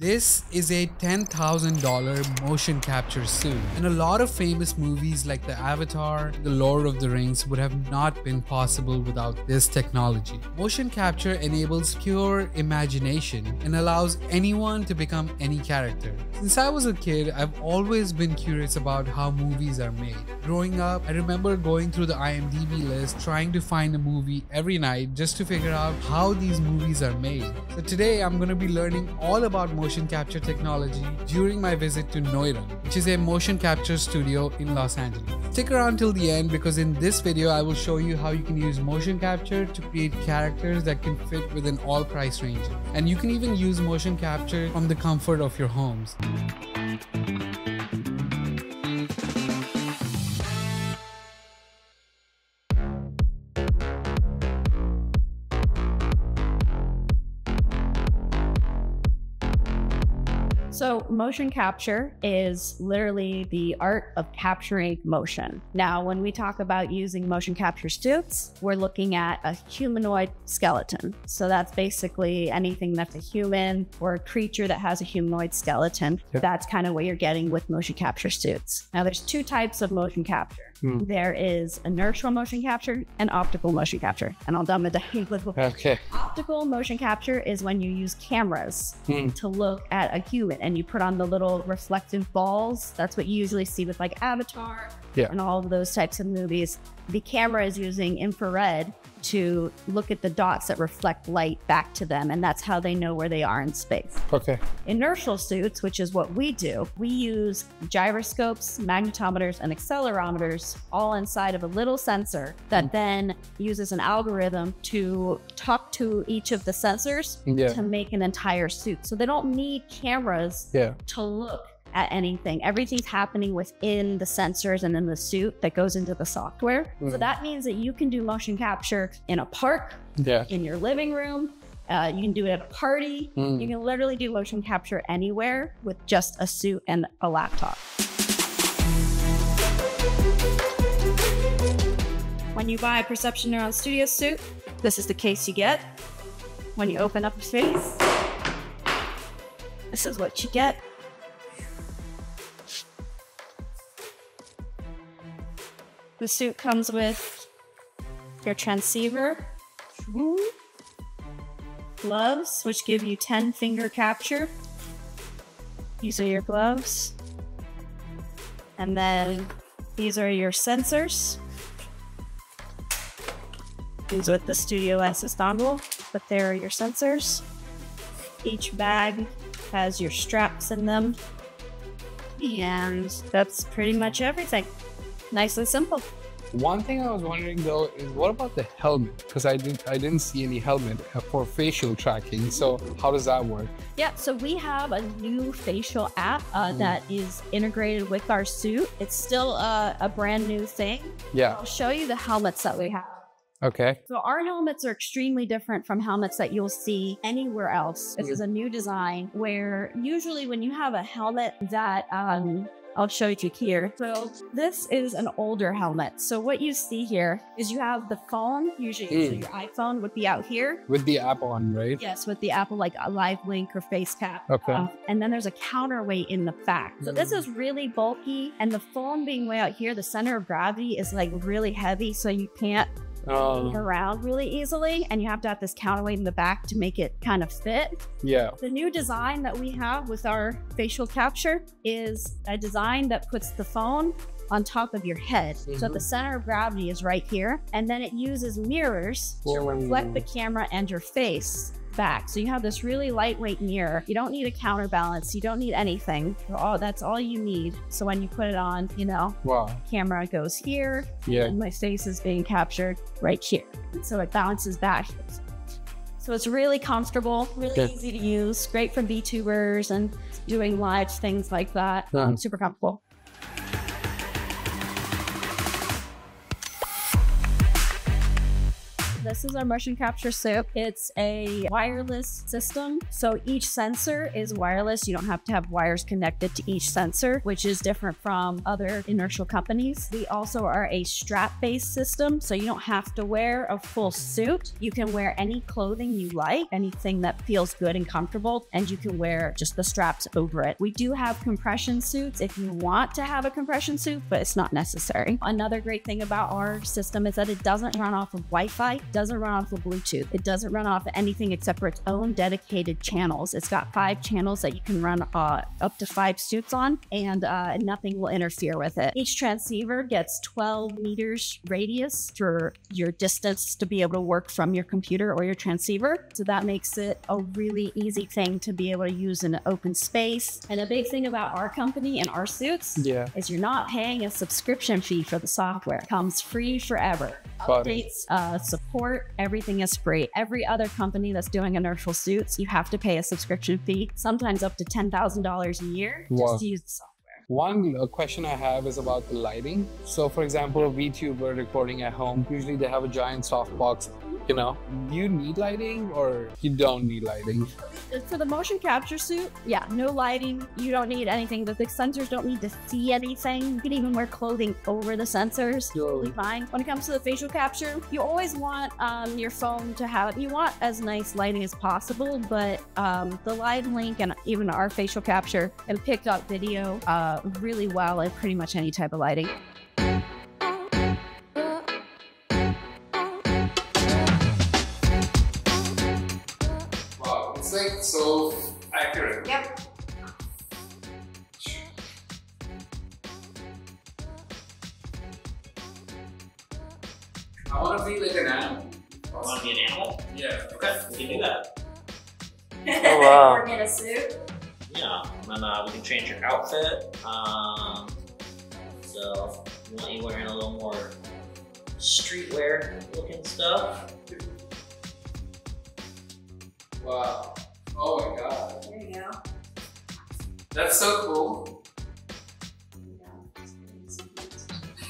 This is a $10,000 motion capture suit, and a lot of famous movies like The Avatar, The Lord of the Rings would have not been possible without this technology. Motion capture enables pure imagination and allows anyone to become any character. Since I was a kid, I've always been curious about how movies are made. Growing up, I remember going through the IMDb list trying to find a movie every night just to figure out how these movies are made. So today I'm going to be learning all about motion capture technology during my visit to Noitom, which is a motion capture studio in Los Angeles. Stick around till the end because in this video I will show you how you can use motion capture to create characters that can fit within all price ranges. And you can even use motion capture from the comfort of your homes. So motion capture is literally the art of capturing motion. Now, when we talk about using motion capture suits, we're looking at a humanoid skeleton. So that's basically anything that's a human or a creature that has a humanoid skeleton. Yep. That's kind of what you're getting with motion capture suits. Now, there's two types of motion capture. There is inertial motion capture and optical motion capture. And I'll dumb it down a little. Okay. Optical motion capture is when you use cameras to look at a human and you put on the little reflective balls. That's what you usually see with like Avatar and all of those types of movies. The camera is using infrared to look at the dots that reflect light back to them, and that's how they know where they are in space. Okay. Inertial suits, which is what we do, we use gyroscopes, magnetometers, and accelerometers all inside of a little sensor that then uses an algorithm to talk to each of the sensors to make an entire suit. So they don't need cameras to look at anything. Everything's happening within the sensors and in the suit that goes into the software. So that means that you can do motion capture in a park, in your living room. You can do it at a party. You can literally do motion capture anywhere with just a suit and a laptop. When you buy a Perception Neuron Studio suit, this is the case you get. When you open up the face, this is what you get. The suit comes with your transceiver, gloves, which give you 10 finger capture. These are your gloves. And then these are your sensors. These with the Studio S Istanbul, but there are your sensors. Each bag has your straps in them. And that's pretty much everything. Nice and simple. One thing I was wondering though is what about the helmet? Because I didn't see any helmet for facial tracking. So how does that work? Yeah, so we have a new facial app that is integrated with our suit. It's still a brand new thing. Yeah. I'll show you the helmets that we have. Okay. So our helmets are extremely different from helmets that you'll see anywhere else. This is a new design where usually when you have a helmet that I'll show you here. So this is an older helmet. So what you see here is you have the phone, usually so your iPhone would be out here. With the app on, right? Yes, with the Apple like a live link or face cap. Okay. And then there's a counterweight in the back. So this is really bulky, and the phone being way out here, the center of gravity is like really heavy, so you can't move around really easily, and you have to have this counterweight in the back to make it kind of fit. Yeah. The new design that we have with our facial capture is a design that puts the phone on top of your head. So the center of gravity is right here, and then it uses mirrors to reflect the camera and your face back. So you have this really lightweight mirror. You don't need a counterbalance. You don't need anything. That's all you need. So when you put it on, you know, camera goes here. Yeah. And my face is being captured right here. So it bounces back. So it's really comfortable, really easy to use. Great for VTubers and doing live things like that. Super comfortable. This is our motion capture soup. It's a wireless system. So each sensor is wireless. You don't have to have wires connected to each sensor, which is different from other inertial companies. We also are a strap-based system. So you don't have to wear a full suit. You can wear any clothing you like, anything that feels good and comfortable, and you can wear just the straps over it. We do have compression suits if you want to have a compression suit, but it's not necessary. Another great thing about our system is that it doesn't run off of Wi-Fi, doesn't run off of Bluetooth. It doesn't run off anything except for its own dedicated channels. It's got 5 channels that you can run up to 5 suits on, and nothing will interfere with it. Each transceiver gets 12 meters radius for your distance to be able to work from your computer or your transceiver. So that makes it a really easy thing to be able to use in an open space. And a big thing about our company and our suits is you're not paying a subscription fee for the software. It comes free forever. Updates, support, everything is free. Every other company that's doing inertial suits, you have to pay a subscription fee, sometimes up to $10,000 a year just to use the software. One question I have is about the lighting. So for example, a VTuber recording at home, usually they have a giant softbox. You know, do you need lighting or you don't need lighting? For the motion capture suit, yeah, no lighting. You don't need anything. The sensors don't need to see anything. You can even wear clothing over the sensors. Totally fine. When it comes to the facial capture, you always want your phone to have, you want as nice lighting as possible, but the Live Link and even our facial capture and picked up video really well at pretty much any type of lighting. So accurate. Yep. I want to be like an animal. I want to be an animal? Yeah. Okay, we can do that. Oh, wow. Or get a suit. Yeah, and then we can change your outfit. So we want you wearing a little more streetwear looking stuff. Wow. Oh my god. There you go. That's so cool.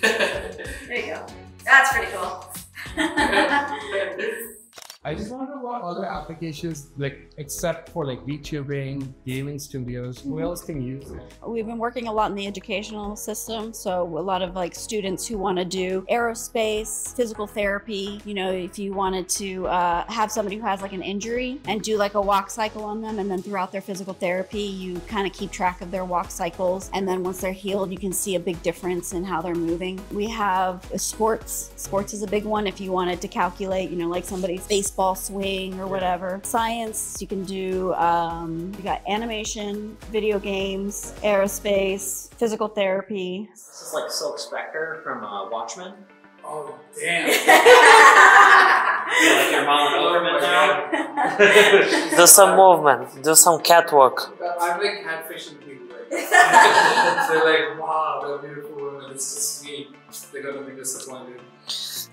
There you go. That's pretty cool. I just wonder what other applications, like except for like VTubing, gaming studios, who else can use it? We've been working a lot in the educational system, so a lot of like students who want to do aerospace, physical therapy. You know, if you wanted to have somebody who has like an injury and do like a walk cycle on them, and then throughout their physical therapy, you kind of keep track of their walk cycles, and then once they're healed, you can see a big difference in how they're moving. We have sports. Sports is a big one. If you wanted to calculate, you know, like somebody's baseball swing or whatever. Science, you can do, you got animation, video games, aerospace, physical therapy. This is like Silk Spectre from Watchmen. Oh, damn. Like your mom Doberman now? Do some movement, do some catwalk. I'm like catfishing people right now. They're like, wow, they're beautiful women, it's just me. They're gonna be disappointed.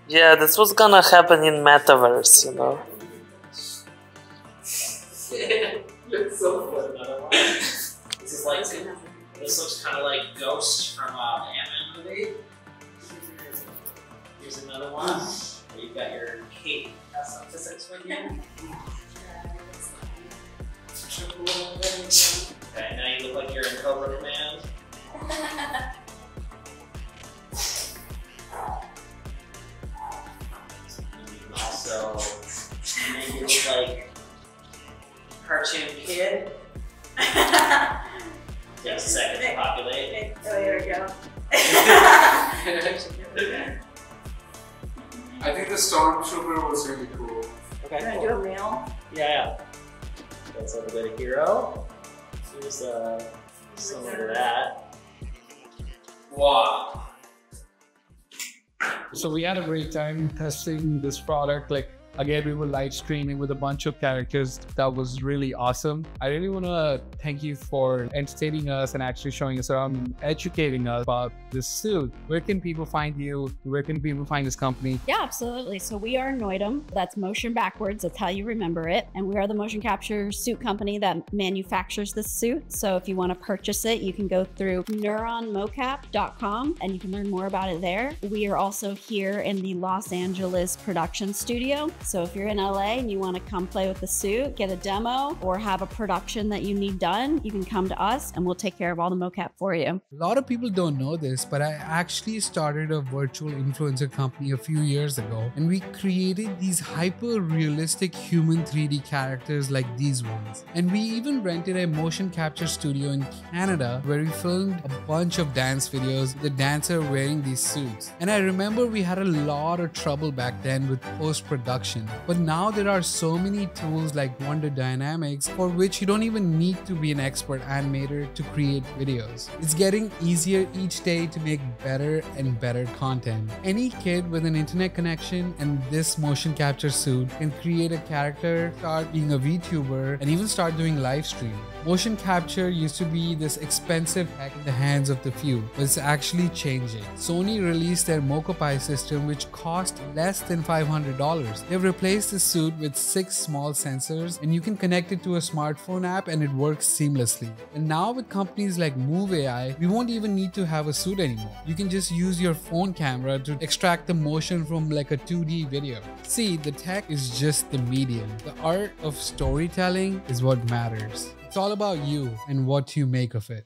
Yeah, that's what's gonna happen in metaverse, you know. It's so fun. This is like, this looks kind of like Ghost from the Ant-Man movie. Here's another one. Where you've got your cape. That's up to 6 foot here. Okay, now you look like you're in Cobra Command. So maybe it's like cartoon kid. Just a second to populate. Oh, there we go. I think the Stormtrooper was really cool. Okay. Can I do a male? Yeah. That's a little bit of hero. Here's some of that. Wow. So we had a great time testing this product. Like, Again, we were live streaming with a bunch of characters. That was really awesome. I really want to thank you for entertaining us and actually showing us around and educating us about this suit. Where can people find you? Where can people find this company? Yeah, absolutely. So we are Noitom. That's motion backwards. That's how you remember it. And we are the motion capture suit company that manufactures this suit. So if you want to purchase it, you can go through neuronmocap.com and you can learn more about it there. We are also here in the Los Angeles production studio. So if you're in LA and you want to come play with the suit, get a demo, or have a production that you need done, you can come to us and we'll take care of all the mocap for you. A lot of people don't know this, but I actually started a virtual influencer company a few years ago, and we created these hyper-realistic human 3D characters like these ones. And we even rented a motion capture studio in Canada where we filmed a bunch of dance videos, the dancer wearing these suits. And I remember we had a lot of trouble back then with post-production, but now there are so many tools like Wonder Dynamics for which you don't even need to be an expert animator to create videos. It's getting easier each day to make better and better content. Any kid with an internet connection and this motion capture suit can create a character, start being a VTuber, and even start doing live stream. Motion capture used to be this expensive tech in the hands of the few, but it's actually changing. Sony released their Mocopi system, which cost less than $500. They've replaced the suit with 6 small sensors, and you can connect it to a smartphone app and it works seamlessly. And now with companies like Move AI, we won't even need to have a suit anymore. You can just use your phone camera to extract the motion from like a 2D video. See, the tech is just the medium. The art of storytelling is what matters. It's all about you and what you make of it.